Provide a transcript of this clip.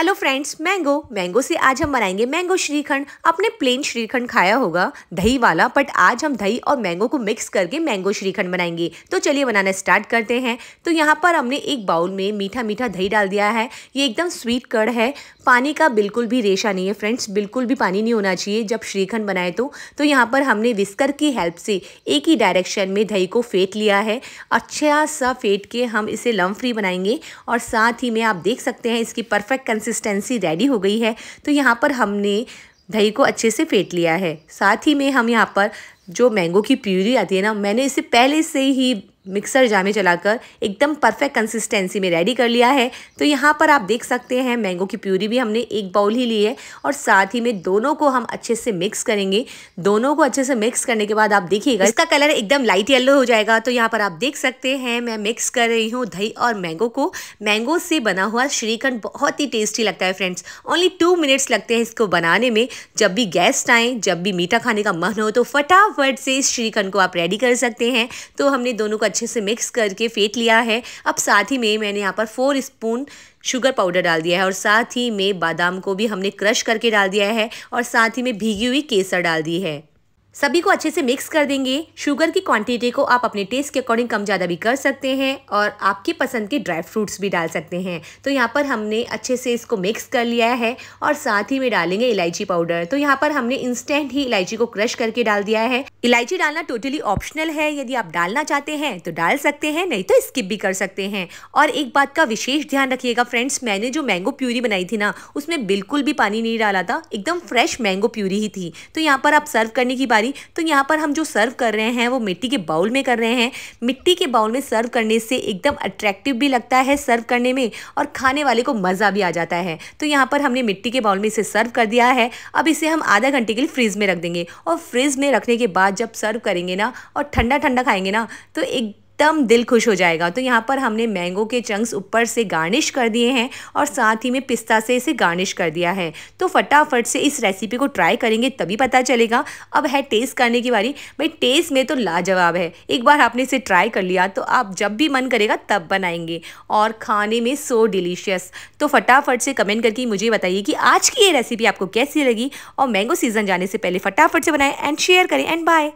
Hello friends, mango से आज हम बनाएंगे मैंगो श्रीखंड। आपने प्लेन श्रीखंड खाया होगा, दही वाला, बट आज हम दही और मैंगो को मिक्स करके मैंगो श्रीखंड बनाएंगे। तो चलिए बनाना स्टार्ट करते हैं। तो यहाँ पर हमने एक बाउल में मीठा मीठा दही डाल दिया है। ये एकदम स्वीट कर्ड है, पानी का बिल्कुल भी रेशा नहीं है फ्रेंड्स, बिल्कुल भी पानी नहीं होना चाहिए जब श्रीखंड बनाए। तो यहाँ पर हमने विस्कर की हेल्प से एक ही डायरेक्शन में दही को फेंट लिया है। अच्छा सा फेंट के हम इसे लम्प फ्री बनाएंगे और साथ ही में आप देख सकते हैं इसकी परफेक्ट कंसिस्टेंसी रेडी हो गई है। तो यहाँ पर हमने दही को अच्छे से फेंट लिया है। साथ ही में हम यहाँ पर जो मैंगो की प्यूरी आती है ना, मैंने इसे पहले से ही मिक्सर जार में चलाकर एकदम परफेक्ट कंसिस्टेंसी में रेडी कर लिया है। तो यहाँ पर आप देख सकते हैं मैंगो की प्यूरी भी हमने एक बाउल ही ली है और साथ ही में दोनों को हम अच्छे से मिक्स करेंगे। दोनों को अच्छे से मिक्स करने के बाद आप देखिएगा इसका कलर एकदम लाइट येलो हो जाएगा। तो यहाँ पर आप देख सकते हैं मैं मिक्स कर रही हूँ दही और मैंगो को। मैंगो से बना हुआ श्रीखंड बहुत ही टेस्टी लगता है फ्रेंड्स। ओनली 2 मिनट्स लगते हैं इसको बनाने में। जब भी गेस्ट आएँ, जब भी मीठा खाने का मन हो, तो फटाफट से इस श्रीखंड को आप रेडी कर सकते हैं। तो हमने दोनों को अच्छे से मिक्स करके फेंट लिया है। अब साथ ही में मैंने यहाँ पर 4 स्पून शुगर पाउडर डाल दिया है और साथ ही में बादाम को भी हमने क्रश करके डाल दिया है और साथ ही में भीगी हुई केसर डाल दी है। सभी को अच्छे से मिक्स कर देंगे। शुगर की क्वांटिटी को आप अपने टेस्ट के अकॉर्डिंग कम ज़्यादा भी कर सकते हैं और आपकी पसंद के ड्राई फ्रूट्स भी डाल सकते हैं। तो यहाँ पर हमने अच्छे से इसको मिक्स कर लिया है और साथ ही में डालेंगे इलायची पाउडर। तो यहाँ पर हमने इंस्टेंट ही इलायची को क्रश करके डाल दिया है। इलायची डालना टोटली ऑप्शनल है, यदि आप डालना चाहते हैं तो डाल सकते हैं, नहीं तो स्किप भी कर सकते हैं। और एक बात का विशेष ध्यान रखिएगा फ्रेंड्स, मैंने जो मैंगो प्यूरी बनाई थी ना, उसमें बिल्कुल भी पानी नहीं डाला था, एकदम फ्रेश मैंगो प्यूरी ही थी। तो यहाँ पर आप सर्व करने की तो यहाँ पर हम जो सर्व कर रहे हैं वो मिट्टी के बाउल में कर रहे हैं। मिट्टी के बाउल में सर्व करने से एकदम अट्रैक्टिव भी लगता है सर्व करने में और खाने वाले को मज़ा भी आ जाता है। तो यहाँ पर हमने मिट्टी के बाउल में इसे सर्व कर दिया है। अब इसे हम आधा घंटे के लिए फ्रिज में रख देंगे और फ्रिज में रखने के बाद जब सर्व करेंगे ना और ठंडा ठंडा खाएंगे ना, तो एकदम दिल खुश हो जाएगा। तो यहाँ पर हमने मैंगो के चंक्स ऊपर से गार्निश कर दिए हैं और साथ ही में पिस्ता से इसे गार्निश कर दिया है। तो फटाफट से इस रेसिपी को ट्राई करेंगे तभी पता चलेगा। अब है टेस्ट करने की बारी। भाई टेस्ट में तो लाजवाब है। एक बार आपने इसे ट्राई कर लिया तो आप जब भी मन करेगा तब बनाएंगे और खाने में सो डिलीशियस। तो फटाफट से कमेंट करके मुझे बताइए कि आज की ये रेसिपी आपको कैसी लगी और मैंगो सीजन जाने से पहले फटाफट से बनाएं एंड शेयर करें एंड बाय।